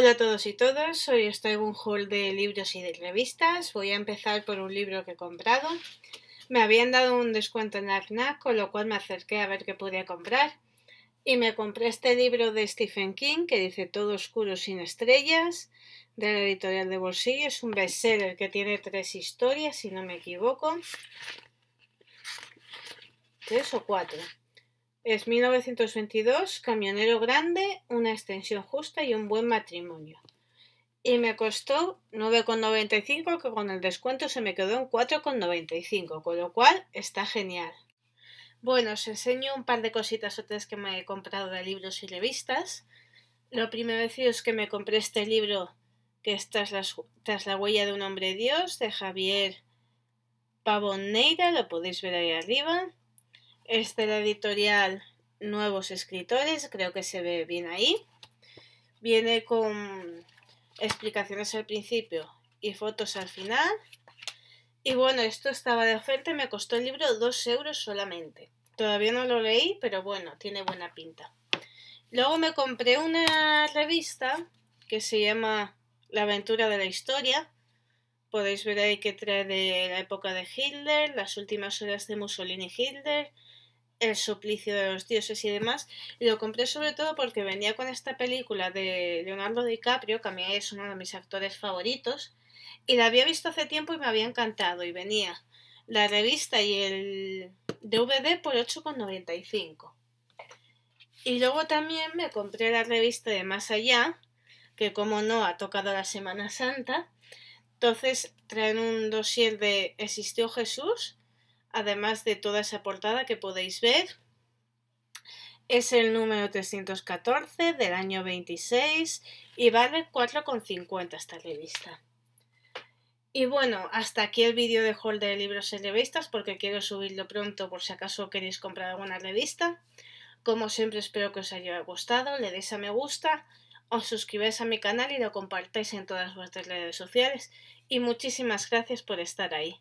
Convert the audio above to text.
Hola a todos y todas, hoy os traigo un haul de libros y de revistas. Voy a empezar por un libro que he comprado. Me habían dado un descuento en la FNAC, con lo cual me acerqué a ver qué podía comprar. Y me compré este libro de Stephen King, que dice Todo oscuro sin estrellas, de la editorial de bolsillo. Es un bestseller que tiene 3 historias, si no me equivoco. 3 o 4. Es 1922, camionero grande, una extensión justa y un buen matrimonio. Y me costó 9,95, que con el descuento se me quedó en 4,95, con lo cual está genial. Bueno, os enseño un par de cositas otras que me he comprado de libros y revistas. Lo primero deciros que me compré este libro que es Tras la huella de un hombre Dios, de Javier Pavón Neira, lo podéis ver ahí arriba. Es de la editorial Nuevos Escritores, creo que se ve bien ahí. Viene con explicaciones al principio y fotos al final. Y bueno, esto estaba de oferta y me costó el libro 2 € solamente. Todavía no lo leí, pero bueno, tiene buena pinta. Luego me compré una revista que se llama La aventura de la historia. Podéis ver ahí que trae de la época de Hitler, las últimas horas de Mussolini y Hitler, el suplicio de los dioses y demás. Y lo compré sobre todo porque venía con esta película de Leonardo DiCaprio, que a mí es uno de mis actores favoritos, y la había visto hace tiempo y me había encantado. Y venía la revista y el DVD por 8,95. Y luego también me compré la revista de Más Allá, que como no ha tocado la Semana Santa. Entonces traen un dossier de Existió Jesús, además de toda esa portada que podéis ver. Es el número 314 del año 26 y vale 4,50 esta revista. Y bueno, hasta aquí el vídeo de haul de libros y revistas, porque quiero subirlo pronto por si acaso queréis comprar alguna revista. Como siempre, espero que os haya gustado, le deis a me gusta. Os suscribáis a mi canal y lo compartáis en todas vuestras redes sociales. Y muchísimas gracias por estar ahí.